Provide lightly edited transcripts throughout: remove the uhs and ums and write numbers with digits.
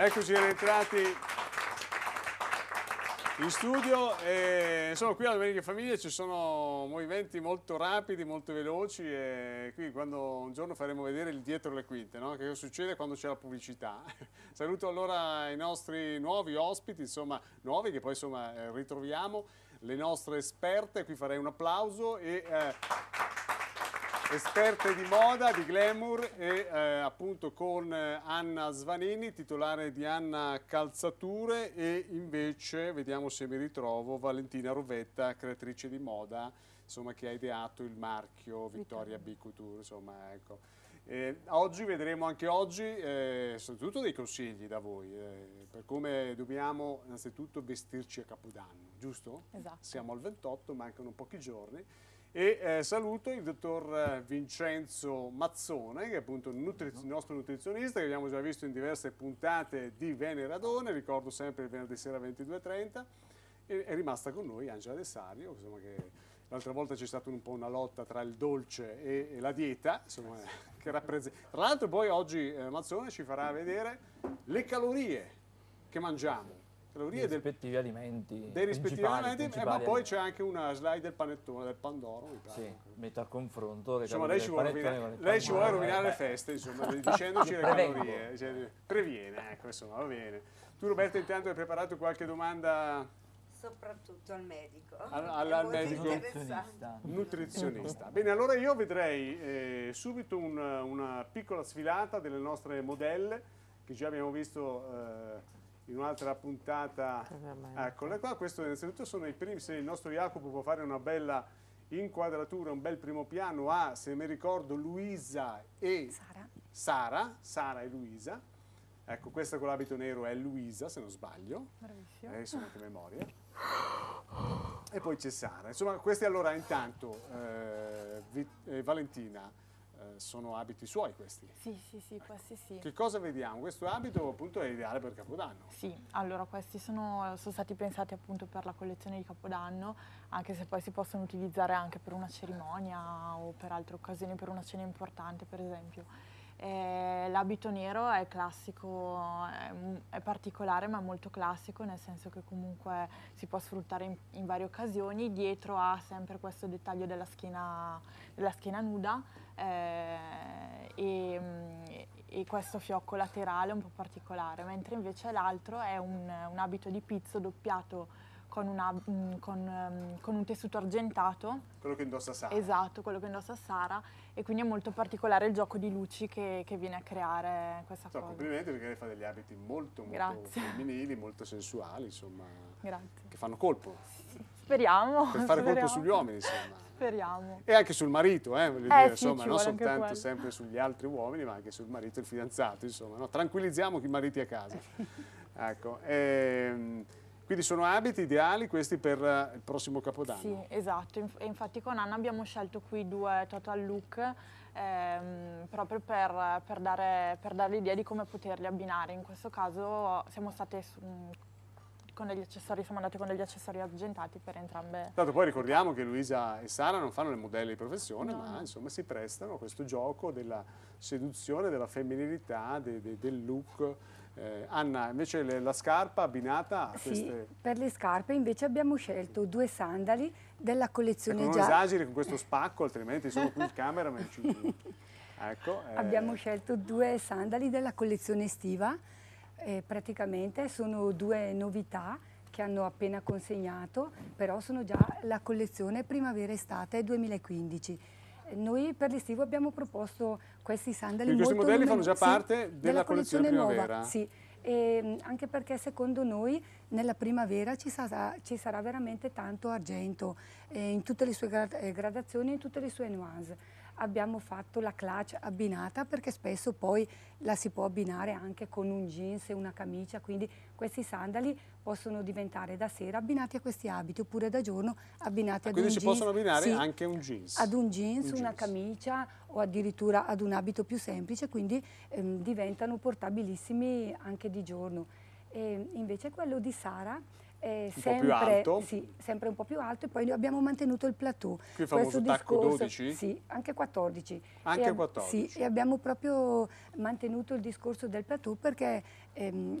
Eccoci rientrati in studio. Insomma, qui alla Domenica Famiglia ci sono movimenti molto rapidi, molto veloci, e qui quando un giorno faremo vedere il dietro le quinte, no? Che cosa succede quando c'è la pubblicità. Saluto allora i nostri nuovi ospiti, insomma nuovi, che poi insomma ritroviamo, le nostre esperte. Qui farei un applauso, e esperte di moda, di glamour, e appunto con Anna Svanini, titolare di Anna Calzature, e invece vediamo se mi ritrovo Valentina Rovetta, creatrice di moda, insomma, che ha ideato il marchio Vittoria B Couture, insomma, ecco. Oggi vedremo anche oggi soprattutto dei consigli da voi per come dobbiamo innanzitutto vestirci a Capodanno, giusto? Esatto. Siamo al 28, mancano pochi giorni. E saluto il dottor Vincenzo Mazzone, che è appunto il nostro nutrizionista, che abbiamo già visto in diverse puntate di Veneradone, ricordo sempre il venerdì sera 22:30, e è rimasta con noi Angela Dessario, insomma, che l'altra volta c'è stata un po' una lotta tra il dolce e la dieta, insomma, che rappresenta. Tra l'altro poi oggi Mazzone ci farà vedere le calorie che mangiamo. Dei rispettivi alimenti, ma poi c'è anche una slide del panettone, del Pandoro, mi pare. Sì, metà confronto. Insomma, lei ci vuole rovinare le feste, insomma, dicendoci le calorie, cioè, previene, ecco, insomma, va bene. Tu, Roberto, intanto hai preparato qualche domanda? Soprattutto al medico, al medico nutrizionista. Bene, allora io vedrei subito una piccola sfilata delle nostre modelle, che già abbiamo visto in un'altra puntata. Eccola qua. Questo innanzitutto sono i primi, se il nostro Jacopo può fare una bella inquadratura, un bel primo piano a, se mi ricordo, Luisa e Sara e Luisa. Ecco, questa con l'abito nero è Luisa, se non sbaglio. Bravissima. Sono anche memoria. E poi c'è Sara. Insomma, questi allora intanto Valentina, sono abiti suoi questi? Sì, ecco. Questi sì. Che cosa vediamo? Questo abito appunto è ideale per Capodanno. Sì, allora questi sono stati pensati appunto per la collezione di Capodanno, anche se poi si possono utilizzare anche per una cerimonia o per altre occasioni, per una cena importante per esempio. L'abito nero è classico, è particolare ma molto classico, nel senso che comunque si può sfruttare in varie occasioni. Dietro ha sempre questo dettaglio della schiena nuda, e questo fiocco laterale un po' particolare, mentre invece l'altro è un abito di pizzo doppiato con un tessuto argentato. Quello che indossa Sara. Esatto, quello che indossa Sara, e quindi è molto particolare il gioco di luci che viene a creare questa cosa. Complimenti, perché lei fa degli abiti molto femminili, molto sensuali, insomma. Grazie. Che fanno colpo. Speriamo. Per fare colpo sugli uomini, insomma. Speriamo. E anche sul marito, voglio dire, sì, insomma, non soltanto quello, sempre sugli altri uomini, ma anche sul marito, il fidanzato, insomma, no? Tranquillizziamo i mariti a casa. Ecco. Quindi sono abiti ideali questi per il prossimo Capodanno. Sì, esatto. Infatti con Anna abbiamo scelto qui due total look proprio per dare l'idea di come poterli abbinare. In questo caso siamo state con degli accessori, siamo andate con degli accessori argentati per entrambe. Tanto poi ricordiamo che Luisa e Sara non fanno le modelle di professione, no, ma insomma si prestano a questo gioco della seduzione, della femminilità, del look. Anna, invece la scarpa abbinata a queste... Sì, per le scarpe invece abbiamo scelto due sandali della collezione già... Non esageri con questo spacco, altrimenti sono qui il cameraman. Ecco, abbiamo scelto due sandali della collezione estiva, praticamente sono due novità che hanno appena consegnato, però sono già la collezione primavera-estate 2015. Noi per l'estivo abbiamo proposto questi sandali molto... Questi modelli fanno già parte della collezione primavera? Nuova, sì, e anche perché secondo noi nella primavera ci sarà veramente tanto argento, in tutte le sue gradazioni, in tutte le sue nuance. Abbiamo fatto la clutch abbinata, perché spesso poi la si può abbinare anche con un jeans e una camicia, quindi questi sandali possono diventare da sera abbinati a questi abiti, oppure da giorno abbinati ad un jeans. Quindi si possono abbinare, sì, anche un jeans. Ad un jeans, una camicia o addirittura ad un abito più semplice, quindi diventano portabilissimi anche di giorno. E invece quello di Sara Un po' più alto? Sì, sempre un po' più alto, e poi noi abbiamo mantenuto il plateau. Qui il famoso tacco 12? Sì, anche 14. Anche 14? Sì, e abbiamo proprio mantenuto il discorso del plateau perché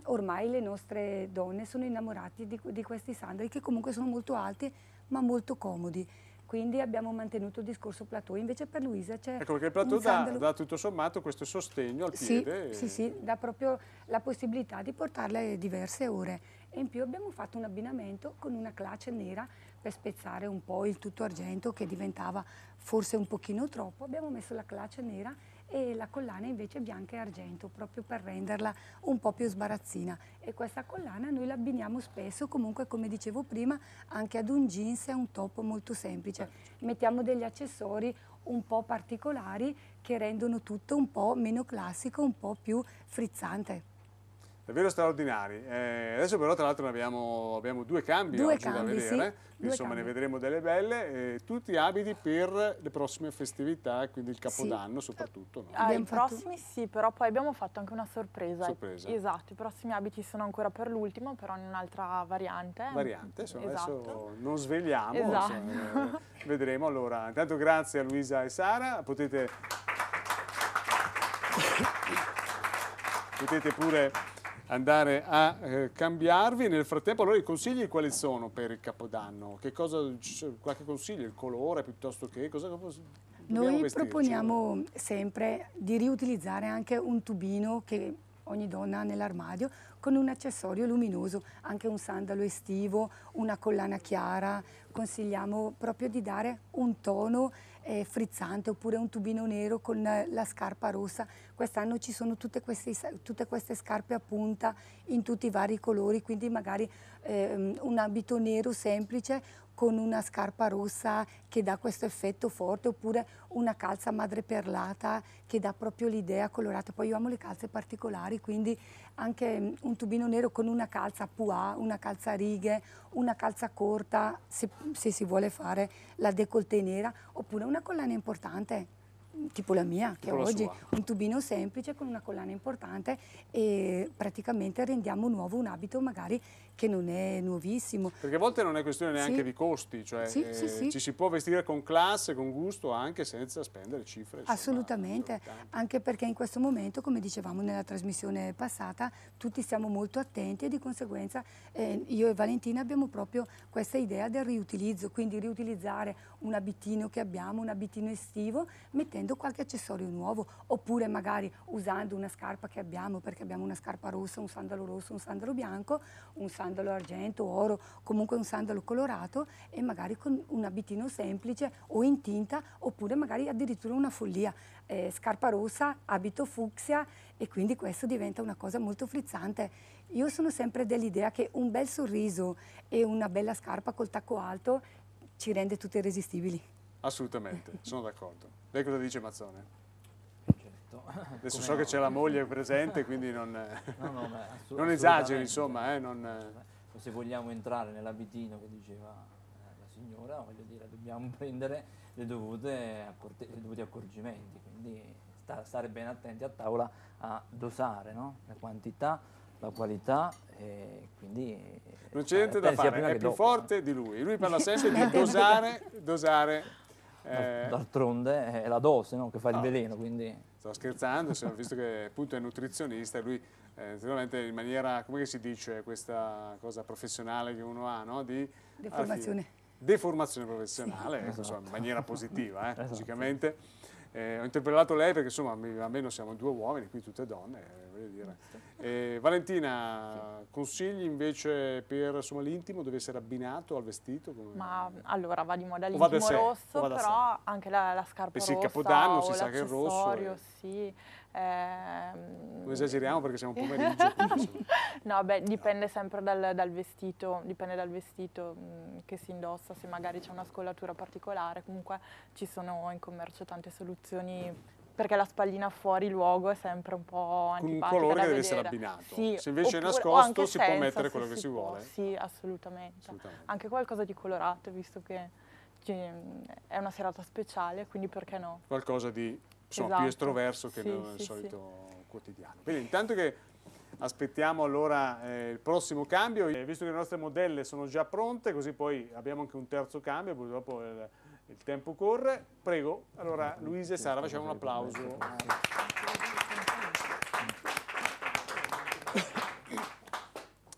ormai le nostre donne sono innamorate di questi sandali, che comunque sono molto alti ma molto comodi. Quindi abbiamo mantenuto il discorso plateau, invece per Luisa c'è... Ecco, perché il plateau dà tutto sommato questo sostegno al piede. Sì, sì, dà proprio la possibilità di portarle diverse ore. E in più abbiamo fatto un abbinamento con una clace nera per spezzare un po' il tutto argento che diventava forse un pochino troppo. Abbiamo messo la clace nera e la collana invece bianca e argento, proprio per renderla un po' più sbarazzina. E questa collana noi l'abbiniamo spesso, comunque, come dicevo prima, anche ad un jeans e a un top molto semplice. Mettiamo degli accessori un po' particolari che rendono tutto un po' meno classico, un po' più frizzante. Davvero straordinari. Adesso però tra l'altro abbiamo due cambi oggi da vedere, sì, insomma ne vedremo delle belle, tutti abiti per le prossime festività, quindi il Capodanno soprattutto. No? I prossimi sì, però poi abbiamo fatto anche una sorpresa. Esatto, i prossimi abiti sono ancora per l'ultimo, però in un'altra variante. Insomma, adesso non svegliamo, insomma, vedremo. Allora, intanto grazie a Luisa e Sara, potete pure andare a cambiarvi. Nel frattempo, allora, i consigli quali sono per il Capodanno? Che cosa, qualche consiglio? Il colore piuttosto che cosa? Noi proponiamo sempre di riutilizzare anche un tubino che ogni donna ha nell'armadio con un accessorio luminoso, anche un sandalo estivo, una collana chiara. Consigliamo proprio di dare un tono frizzante, oppure un tubino nero con la scarpa rossa. Quest'anno ci sono tutte queste scarpe a punta in tutti i vari colori, quindi magari un abito nero semplice con una scarpa rossa che dà questo effetto forte, oppure una calza madreperlata che dà proprio l'idea colorata. Poi io amo le calze particolari, quindi anche un tubino nero con una calza pois, una calza a righe, una calza corta, se si vuole fare la décolleté nera, oppure una collana importante, tipo la mia, che oggi un tubino semplice con una collana importante, e praticamente rendiamo nuovo un abito magari che non è nuovissimo. Perché a volte non è questione neanche di costi, cioè ci si può vestire con classe, con gusto, anche senza spendere cifre. Assolutamente, anche perché in questo momento, come dicevamo nella trasmissione passata, tutti siamo molto attenti, e di conseguenza io e Valentina abbiamo proprio questa idea del riutilizzo, quindi riutilizzare un abitino che abbiamo, un abitino estivo, mettendo qualche accessorio nuovo, oppure magari usando una scarpa che abbiamo, perché abbiamo una scarpa rossa, un sandalo bianco, un sandalo argento, oro, comunque un sandalo colorato, e magari con un abitino semplice o in tinta, oppure magari addirittura una follia, scarpa rossa, abito fucsia, e quindi questo diventa una cosa molto frizzante. Io sono sempre dell'idea che un bel sorriso e una bella scarpa col tacco alto ci rende tutte irresistibili. Assolutamente, sono d'accordo. Lei cosa dice, Mazzone? Certo. Adesso so che c'è la moglie presente, quindi non esageri, insomma. Se vogliamo entrare nell'abitino che diceva la signora, voglio dire, dobbiamo prendere le dovuti accorgimenti, quindi stare ben attenti a tavola a dosare, no? La quantità, la qualità, e quindi non c'è niente da fare, è più forte di lui parla sempre di dosare. D'altronde è la dose, no? Che fa il veleno, quindi... Sto scherzando, visto che appunto è nutrizionista, lui sicuramente in maniera, come si dice, questa cosa professionale che uno ha, no? Di deformazione professionale, insomma, in maniera positiva, logicamente. Ho interpellato lei perché, insomma, almeno siamo due uomini, qui tutte donne, voglio dire. Valentina, consigli invece per l'intimo, deve essere abbinato al vestito? Come... Ma allora va di moda l'intimo rosso, però anche la scarpa rossa. Il Capodanno si sa che è rosso. Non esageriamo perché siamo pomeriggio. No, beh, dipende sempre dal vestito, dipende dal vestito che si indossa, se magari c'è una scollatura particolare. Comunque ci sono in commercio tante soluzioni, perché la spallina fuori luogo è sempre un po' antipatica. Un colore che deve essere abbinato. Sì, se invece è nascosto si può mettere quello che si vuole. Sì, assolutamente. Anche qualcosa di colorato, visto che è una serata speciale, quindi perché no? Qualcosa di... Insomma, più estroverso che nel solito quotidiano. Bene, intanto che Aspettiamo allora il prossimo cambio, visto che le nostre modelle sono già pronte, così poi abbiamo anche un terzo cambio, purtroppo il tempo corre. Prego, allora Luisa e Sara, facciamo un applauso.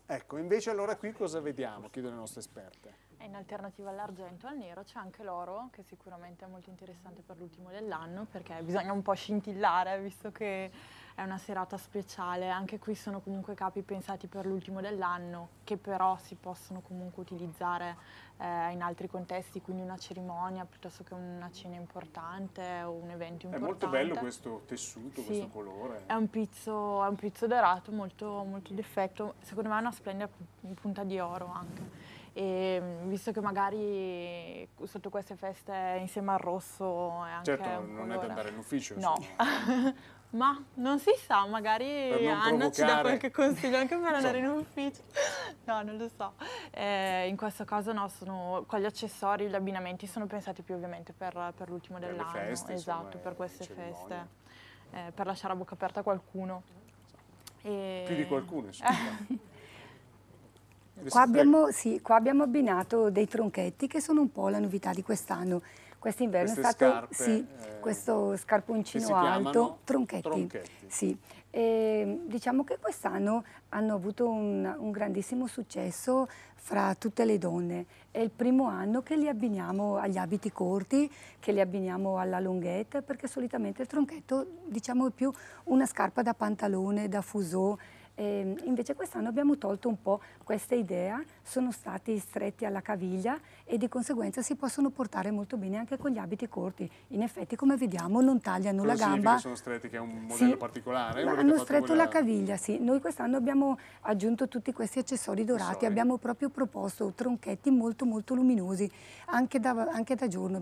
Ecco, invece allora qui cosa vediamo? Chiedo alle nostre esperte. In alternativa all'argento e al nero c'è anche l'oro, che sicuramente è molto interessante per l'ultimo dell'anno, perché bisogna un po' scintillare, visto che è una serata speciale. Anche qui sono comunque capi pensati per l'ultimo dell'anno, che però si possono comunque utilizzare in altri contesti, quindi una cerimonia piuttosto che una cena importante o un evento importante. È molto bello questo tessuto, sì, questo colore. È un pizzo dorato molto, molto d'effetto, secondo me è una splendida punta di oro anche. E visto che magari sotto queste feste insieme al rosso è anche certo, non colore. È da andare in ufficio, no. Ma non si sa, magari Anna ci dà qualche consiglio anche per andare in ufficio. No, non lo so. In questo caso no, sono, con gli accessori, gli abbinamenti sono pensati più ovviamente per l'ultimo dell'anno, esatto, insomma, per queste feste, per lasciare a bocca aperta a qualcuno. E... più di qualcuno, insomma. Qua abbiamo abbinato dei tronchetti che sono un po' la novità di quest'anno. Quest'inverno è stato scarpe, sì, questo scarponcino alto, tronchetti. Sì. E, diciamo che quest'anno hanno avuto un grandissimo successo fra tutte le donne. È il primo anno che li abbiniamo agli abiti corti, che li abbiniamo alla lunghetta, perché solitamente il tronchetto diciamo, è più una scarpa da pantalone, da fuseau. Invece quest'anno abbiamo tolto un po' questa idea, sono stati stretti alla caviglia e di conseguenza si possono portare molto bene anche con gli abiti corti. In effetti, come vediamo, non tagliano la gamba. Sono stretti, che è un modello particolare? Hanno stretto la caviglia, sì. Noi quest'anno abbiamo aggiunto tutti questi accessori dorati, abbiamo proprio proposto tronchetti molto molto luminosi, anche da giorno.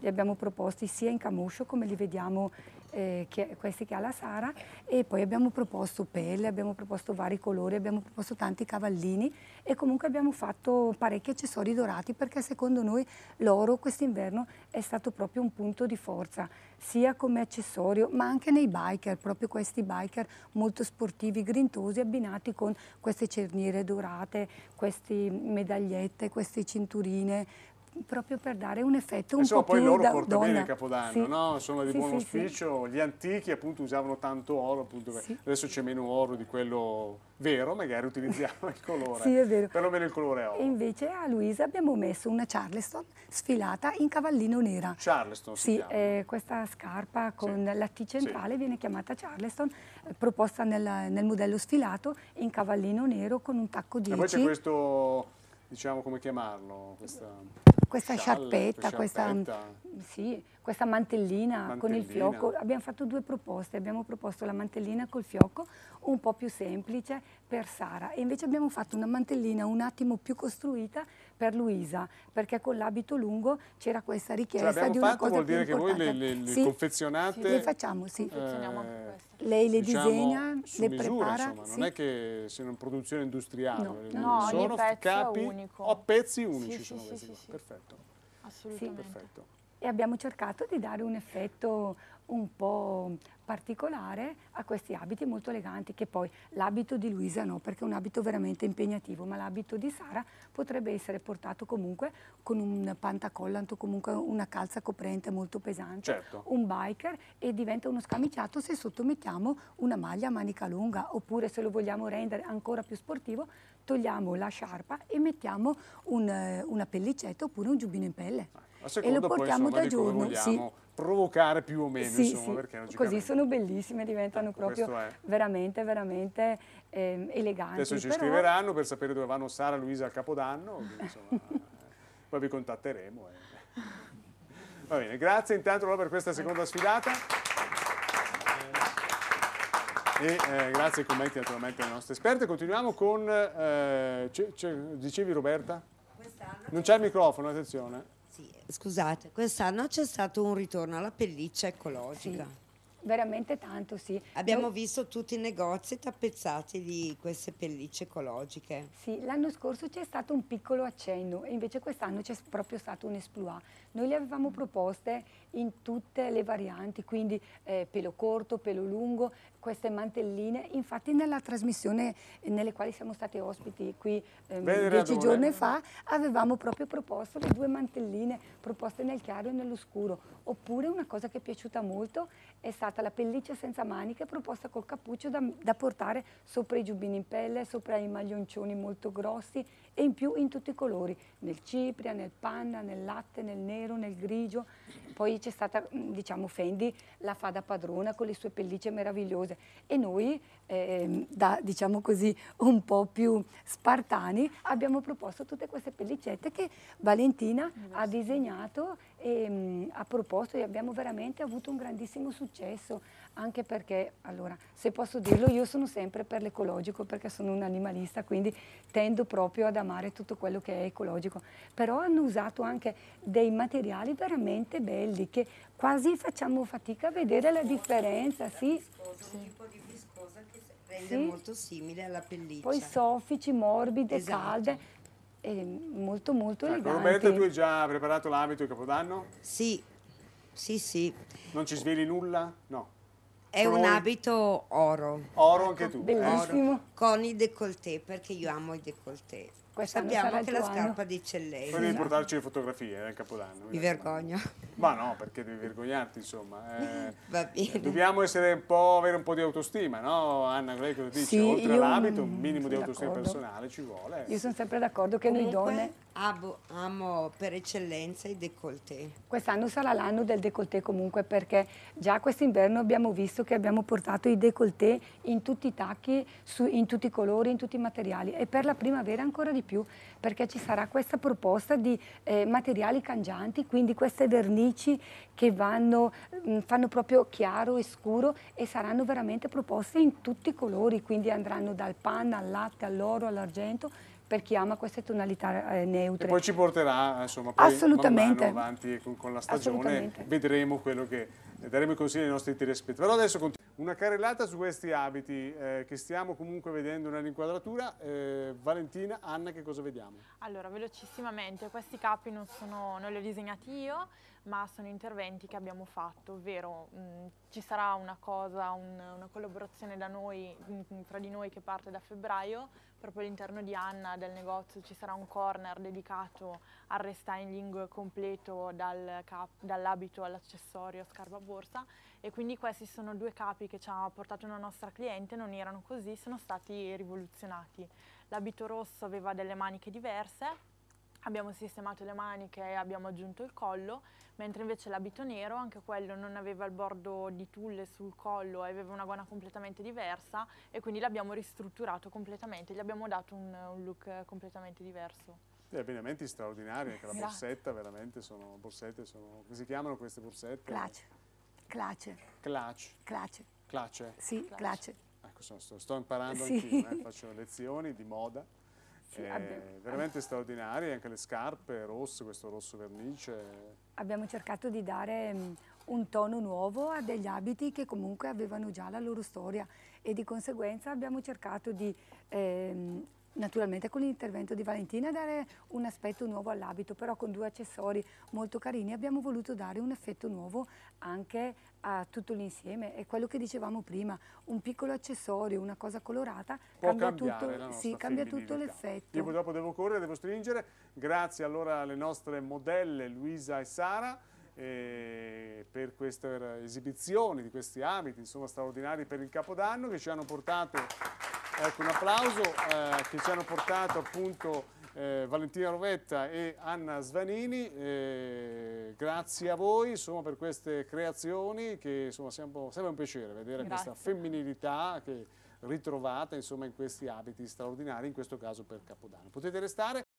Li abbiamo proposti sia in camoscio, come li vediamo questi che ha la Sara, e poi abbiamo proposto pelle, abbiamo proposto vari colori, abbiamo proposto tanti cavallini e comunque abbiamo fatto parecchi accessori dorati, perché secondo noi l'oro quest'inverno è stato proprio un punto di forza, sia come accessorio ma anche nei biker, proprio questi biker molto sportivi, grintosi, abbinati con queste cerniere dorate, queste medagliette, queste cinturine, proprio per dare un effetto un po' più da donna. Poi l'oro porta bene a Capodanno, sì, no? Sono di buon auspicio. Sì. Gli antichi appunto usavano tanto oro, appunto, sì, adesso c'è meno oro di quello vero, magari utilizziamo il colore. Sì, è vero. Perlomeno il colore oro. E invece a Luisa abbiamo messo una Charleston sfilata in cavallino nera. Charleston si chiama. Questa scarpa con sì, la T centrale, sì, viene chiamata Charleston, proposta nel modello sfilato in cavallino nero con un tacco 10. E poi c'è questo... diciamo, come chiamarlo, questa sciarpetta, questa mantellina con il fiocco. Abbiamo fatto due proposte, abbiamo proposto la mantellina col fiocco, un po' più semplice per Sara, e invece abbiamo fatto una mantellina un attimo più costruita per Luisa, perché con l'abito lungo c'era questa richiesta di una cosa più importante. Vuol dire che voi le confezionate? Sì, le facciamo, sì. Lei le disegna, le prepara. Insomma, non è che sono in produzione industriale. No, sono capi unico. O pezzi unici, sì, sono questi. Sì. Perfetto. Assolutamente. Sì. Perfetto. E abbiamo cercato di dare un effetto un po' particolare a questi abiti molto eleganti, che poi l'abito di Luisa no, perché è un abito veramente impegnativo, ma l'abito di Sara potrebbe essere portato comunque con un pantacollant o comunque una calza coprente molto pesante, certo, un biker, e diventa uno scamiciato se sottomettiamo una maglia a manica lunga, oppure se lo vogliamo rendere ancora più sportivo togliamo la sciarpa e mettiamo una pellicetta oppure un giubbino in pelle. E lo portiamo poi, insomma, da giorno, sì, provocare più o meno, sì, insomma, sì, così sono bellissime, diventano proprio veramente, veramente eleganti. Adesso ci scriveranno per sapere dove vanno Sara e Luisa a Capodanno, quindi, insomma, poi vi contatteremo. Va bene, grazie intanto per questa seconda sfilata. E grazie ai commenti naturalmente alle nostre esperte. Continuiamo con, dicevi Roberta? Non c'è il microfono, attenzione. Scusate, quest'anno c'è stato un ritorno alla pelliccia ecologica. Sì, veramente tanto, sì. Abbiamo visto tutti i negozi tappezzati di queste pellicce ecologiche. Sì, l'anno scorso c'è stato un piccolo accenno, e invece quest'anno c'è proprio stato un exploit. Noi le avevamo proposte in tutte le varianti, quindi pelo corto, pelo lungo, queste mantelline, infatti nella trasmissione nelle quali siamo stati ospiti qui 10 giorni fa avevamo proprio proposto le due mantelline proposte nel chiaro e nell'oscuro, oppure una cosa che è piaciuta molto è stata la pelliccia senza maniche proposta col cappuccio da portare sopra i giubbini in pelle, sopra i maglioncioni molto grossi e in più in tutti i colori, nel cipria, nel panna, nel latte, nel nero, nel grigio. Poi c'è stata, diciamo, Fendi la fa da padrona con le sue pellicce meravigliose e noi da, diciamo così, un po' più spartani abbiamo proposto tutte queste pellicette che Valentina ha disegnato e ha proposto e abbiamo veramente avuto un grandissimo successo, anche perché, allora, se posso dirlo, io sono sempre per l'ecologico perché sono un animalista, quindi tendo proprio ad amare tutto quello che è ecologico, però hanno usato anche dei materiali veramente belli che quasi facciamo fatica a vedere la differenza, sì. Un tipo di viscosa che rende molto simile alla pelliccia. Poi soffici, morbide, calde. Molto molto eleganti. Come vedete, tu hai già preparato l'abito di Capodanno? Sì, sì, sì. Non ci sveli nulla? No. È un abito oro. Oro anche tu. Bellissimo. Oro, con i décolleté, perché io amo i décolleté. Sappiamo anche la scarpa di Cellesi. Poi devi portarci le fotografie al Capodanno. Mi vergogno. Ma no, perché devi vergognarti, insomma. Va bene. Dobbiamo essere un po', avere un po' di autostima, no Anna? Lei cosa dice? Sì, oltre all'abito, un minimo di autostima personale ci vuole. Io sono sempre d'accordo che noi donne... amo per eccellenza i décolleté. Quest'anno sarà l'anno del décolleté comunque, perché già quest'inverno abbiamo visto che abbiamo portato i décolleté in tutti i tacchi, in tutti i colori, in tutti i materiali, e per la primavera ancora di più, perché ci sarà questa proposta di materiali cangianti, quindi queste vernici che vanno, fanno proprio chiaro e scuro e saranno veramente proposte in tutti i colori, quindi andranno dal panna al latte, all'oro, all'argento, per chi ama queste tonalità neutre. E poi ci porterà, insomma, poi man mano avanti con la stagione, vedremo quello che daremo i consigli ai nostri telespettatori. Però adesso una carrellata su questi abiti che stiamo comunque vedendo nella inquadratura. Valentina, Anna, che cosa vediamo? Allora, velocissimamente, questi capi non li ho disegnati io, ma sono interventi che abbiamo fatto, ovvero ci sarà una collaborazione da noi, tra di noi, che parte da febbraio. Proprio all'interno di Anna, del negozio, ci sarà un corner dedicato al restyling completo dall'abito all'accessorio, scarpa, borsa, e quindi questi sono due capi che ci ha portato una nostra cliente, non erano così, sono stati rivoluzionati. L'abito rosso aveva delle maniche diverse, abbiamo sistemato le maniche e abbiamo aggiunto il collo, mentre invece l'abito nero, anche quello, non aveva il bordo di tulle sul collo, aveva una gonna completamente diversa e quindi l'abbiamo ristrutturato completamente, gli abbiamo dato un look completamente diverso. Gli abbinamenti straordinari, anche la borsetta, veramente sono borsette, come si chiamano queste borsette? Clace. Clace. Clace. Clace. Clace? Sì, clace. Ecco, sto imparando anch'io, faccio lezioni di moda. Sì, veramente straordinarie, anche le scarpe rosse, questo rosso vernice. Abbiamo cercato di dare un tono nuovo a degli abiti che comunque avevano già la loro storia e di conseguenza abbiamo cercato di, naturalmente con l'intervento di Valentina, dare un aspetto nuovo all'abito, però con due accessori molto carini abbiamo voluto dare un effetto nuovo anche a tutto l'insieme. È quello che dicevamo prima, un piccolo accessorio, una cosa colorata cambia tutto, sì, cambia tutto l'effetto. Io purtroppo devo correre, devo stringere. Grazie allora alle nostre modelle Luisa e Sara per questa esibizione di questi abiti, insomma, straordinari per il Capodanno, che ci hanno portato, ecco, un applauso, che ci hanno portato appunto Valentina Rovetta e Anna Svanini. Grazie a voi, insomma, per queste creazioni che, insomma, sempre un piacere vedere questa femminilità che ritrovate, insomma, in questi abiti straordinari, in questo caso per Capodanno. Potete restare.